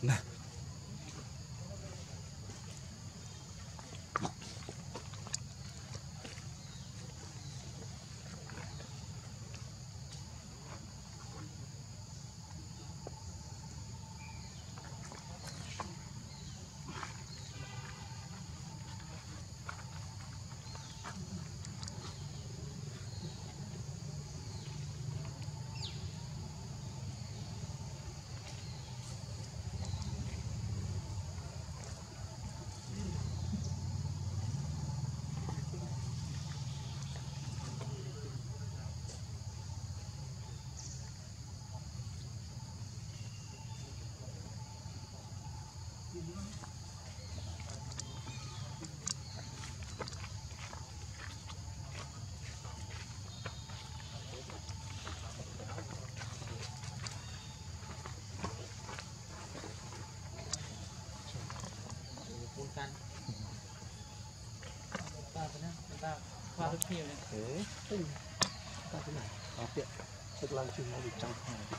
Nah. Thế ta thế này nó tiện tức là chừng nó được trong này.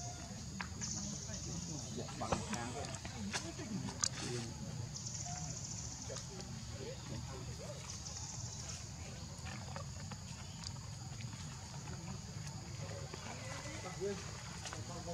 With เ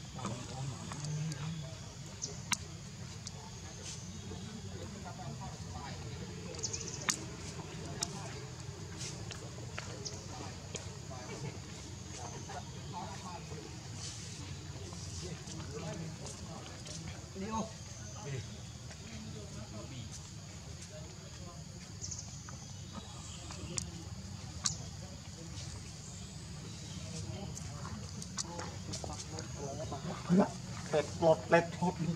ป็ดหลดเป็ดทุบ đi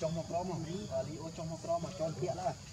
Trong một trò mà, và đi ô trong một trò mà cho tiện là